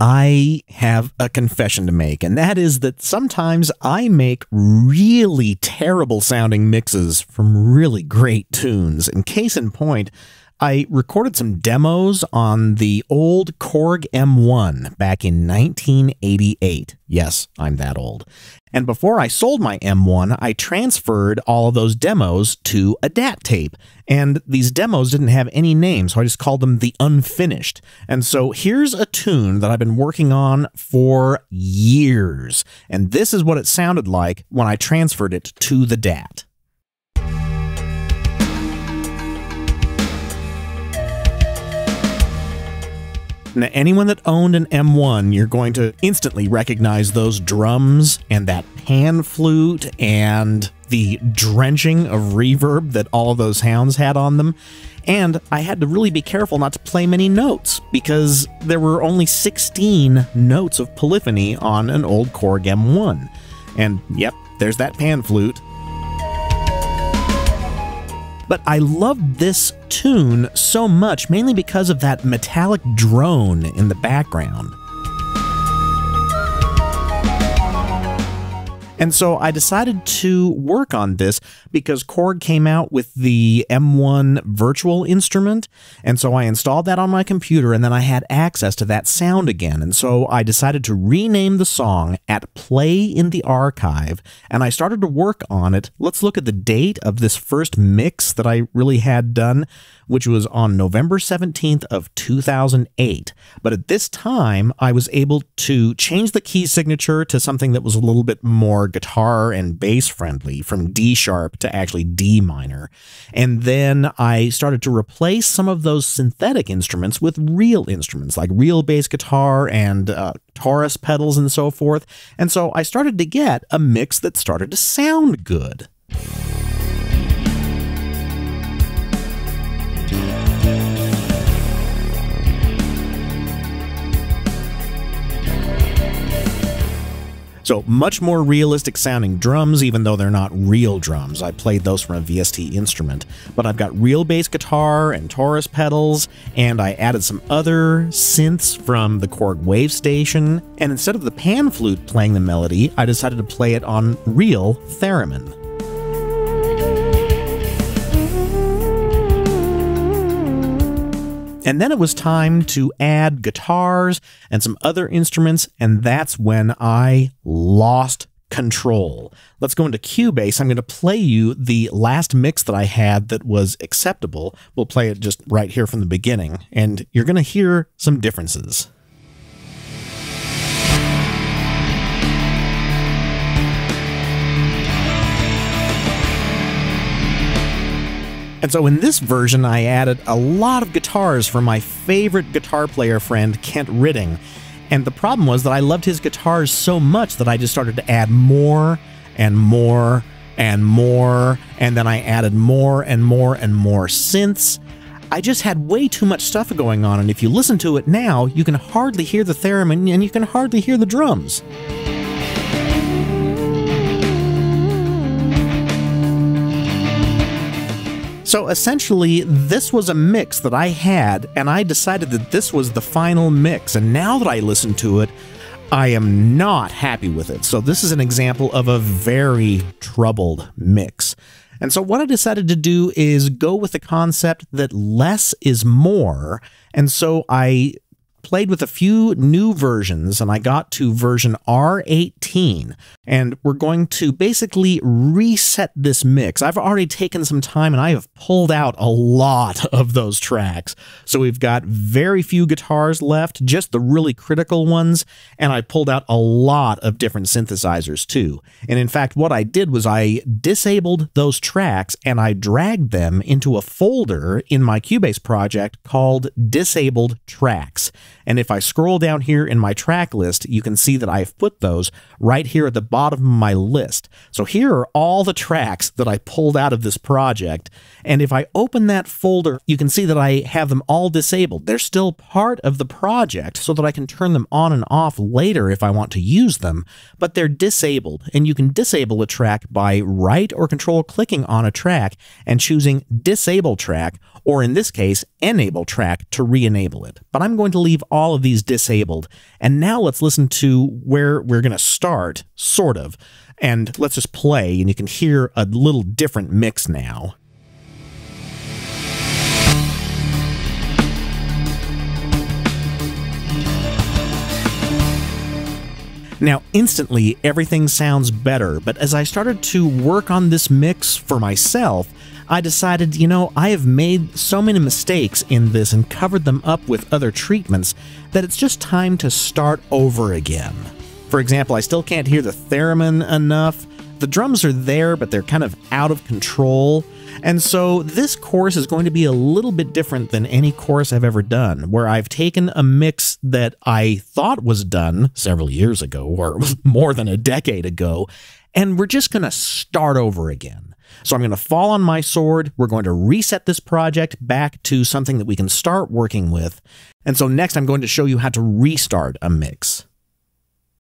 I have a confession to make, and that is that sometimes I make really terrible sounding mixes from really great tunes. And case in point, I recorded some demos on the old Korg M1 back in 1988. Yes, I'm that old. And before I sold my M1, I transferred all of those demos to a DAT tape. And these demos didn't have any names, so I just called them the unfinished. And so here's a tune that I've been working on for years. And this is what it sounded like when I transferred it to the DAT. Now, anyone that owned an M1, you're going to instantly recognize those drums and that pan flute and the drenching of reverb that all of those hounds had on them. And I had to really be careful not to play many notes, because there were only 16 notes of polyphony on an old Korg M1. And yep, there's that pan flute. But I loved this tune so much, mainly because of that metallic drone in the background. And so I decided to work on this because Korg came out with the M1 virtual instrument. And so I installed that on my computer, and then I had access to that sound again. And so I decided to rename the song at Play in the Archive, and I started to work on it. Let's look at the date of this first mix that I really had done, which was on November 17th of 2008. But at this time, I was able to change the key signature to something that was a little bit more guitar and bass friendly, from D sharp to actually D minor. And then I started to replace some of those synthetic instruments with real instruments, like real bass guitar and Taurus pedals and so forth. And so I started to get a mix that started to sound good. So much more realistic sounding drums, even though they're not real drums. I played those from a VST instrument, but I've got real bass guitar and Taurus pedals, and I added some other synths from the Korg Wave Station. And instead of the pan flute playing the melody, I decided to play it on real theremin. And then it was time to add guitars and some other instruments, and that's when I lost control. Let's go into Cubase. I'm going to play you the last mix that I had that was acceptable. We'll play it just right here from the beginning, and you're going to hear some differences. And so in this version, I added a lot of guitars from my favorite guitar player friend, Kent Ridding. And the problem was that I loved his guitars so much that I just started to add more and more and more. And then I added more and more and more synths. I just had way too much stuff going on. And if you listen to it now, you can hardly hear the theremin and you can hardly hear the drums. So essentially, this was a mix that I had, and I decided that this was the final mix. And now that I listen to it, I am not happy with it. So this is an example of a very troubled mix. And so what I decided to do is go with the concept that less is more. And so I played with a few new versions, and I got to version R18, and we're going to basically reset this mix. I've already taken some time, and I have pulled out a lot of those tracks. So we've got very few guitars left, just the really critical ones, and I pulled out a lot of different synthesizers too. And in fact, what I did was I disabled those tracks, and I dragged them into a folder in my Cubase project called Disabled Tracks. And if I scroll down here in my track list, you can see that I've put those right here at the bottom of my list. So here are all the tracks that I pulled out of this project. And if I open that folder, you can see that I have them all disabled. They're still part of the project so that I can turn them on and off later if I want to use them, but they're disabled. And you can disable a track by right or control clicking on a track and choosing Disable Track, or in this case, enable track to re-enable it. But I'm going to leave all of these disabled. And now let's listen to where we're going to start, sort of. And let's just play, and you can hear a little different mix now. Now, instantly, everything sounds better, but as I started to work on this mix for myself, I decided, you know, I have made so many mistakes in this and covered them up with other treatments that it's just time to start over again. For example, I still can't hear the theremin enough. The drums are there, but they're kind of out of control. And so this course is going to be a little bit different than any course I've ever done, where I've taken a mix that I thought was done several years ago, or more than a decade ago, and we're just going to start over again. So I'm going to fall on my sword. We're going to reset this project back to something that we can start working with. And so next I'm going to show you how to restart a mix.